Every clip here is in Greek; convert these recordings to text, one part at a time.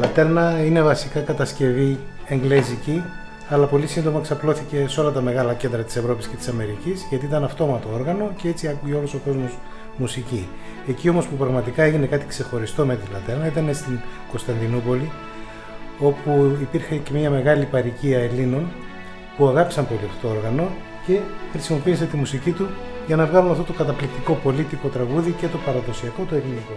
Laterna είναι βασικά κατασκευή εγγλέζικη, αλλά πολύ σύντομα ξαπλώθηκε σε όλα τα μεγάλα κέντρα της Ευρώπης και της Αμερικής, γιατί ήταν αυτόματο όργανο και έτσι ακούγε όλος ο κόσμος μουσική. Εκεί όμως που πραγματικά έγινε κάτι ξεχωριστό με τη Laterna ήταν στην Κωνσταντινούπολη, όπου υπήρχε και μια μεγάλη παροικία Ελλήνων που αγάπησαν πολύ αυτό το όργανο και χρησιμοποίησε τη μουσική του για να βγάλουν αυτό το καταπληκτικό πολίτικο τραγούδι και το παραδοσιακό το ελληνικό.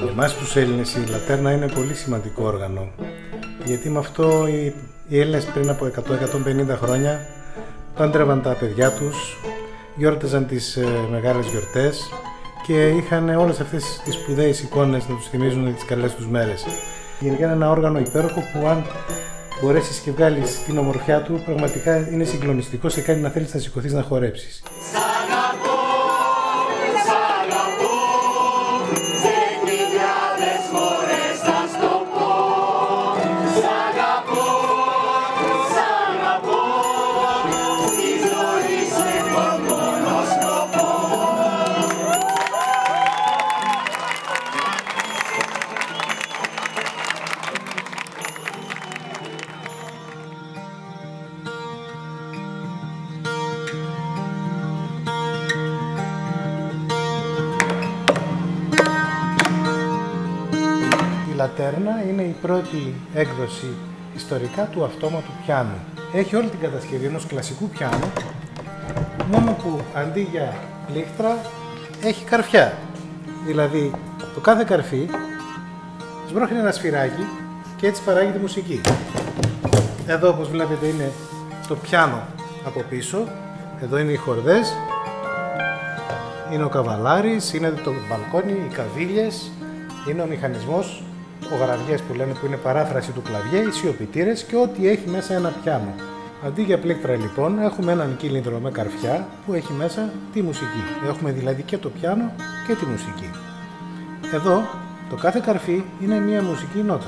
Για εμάς τους Έλληνες η Laterna είναι πολύ σημαντικό όργανο, γιατί με αυτό οι Έλληνες πριν από 100-150 χρόνια πάντρευαν τα παιδιά τους, γιόρταζαν τις μεγάλες γιορτές και είχαν όλες αυτές τις σπουδαίες εικόνες να τους θυμίζουν τις καλές τους μέρες. Γενικά είναι ένα όργανο υπέροχο που αν μπορέσεις και βγάλεις την ομορφιά του, πραγματικά είναι συγκλονιστικό, σε κάνει να θέλεις να σηκωθείς να χορέψεις. Η Laterna είναι η πρώτη έκδοση ιστορικά του αυτόματου πιάνου. Έχει όλη την κατασκευή ενός κλασικού πιάνου, μόνο που αντί για πλήκτρα έχει καρφιά. Δηλαδή το κάθε καρφί σμπρώχνει ένα σφυράκι και έτσι παράγει τη μουσική. Εδώ όπως βλέπετε είναι το πιάνο από πίσω, εδώ είναι οι χορδές, είναι ο καβαλάρης, είναι το μπαλκόνι, οι καβίλιες, είναι ο μηχανισμός, ο γραβιές που λέμε, που είναι παράφραση του κλαβιέ, οι σιωπητήρες και ό,τι έχει μέσα ένα πιάνο. Αντί για πλήκτρα λοιπόν έχουμε έναν κύλινδρο με καρφιά που έχει μέσα τη μουσική. Έχουμε δηλαδή και το πιάνο και τη μουσική. Εδώ το κάθε καρφί είναι μια μουσική νότα.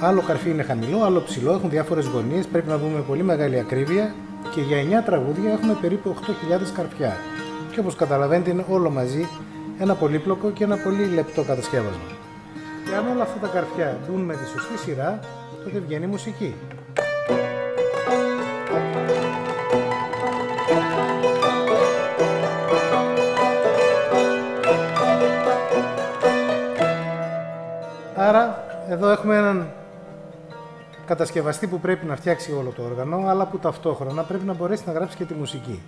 Άλλο καρφί είναι χαμηλό, άλλο ψηλό, έχουν διάφορες γωνίες, πρέπει να δούμε πολύ μεγάλη ακρίβεια και για 9 τραγούδια έχουμε περίπου 8.000 καρφιά. Και όπως καταλαβαίνετε είναι όλο μαζί ένα πολύπλοκο και ένα πολύ λεπτό κατασκεύασμα. Και αν όλα αυτά τα καρφιά δουν με τη σωστή σειρά, τότε βγαίνει η μουσική. Άρα, εδώ έχουμε έναν κατασκευαστή που πρέπει να φτιάξει όλο το όργανο, αλλά που ταυτόχρονα πρέπει να μπορέσει να γράψει και τη μουσική.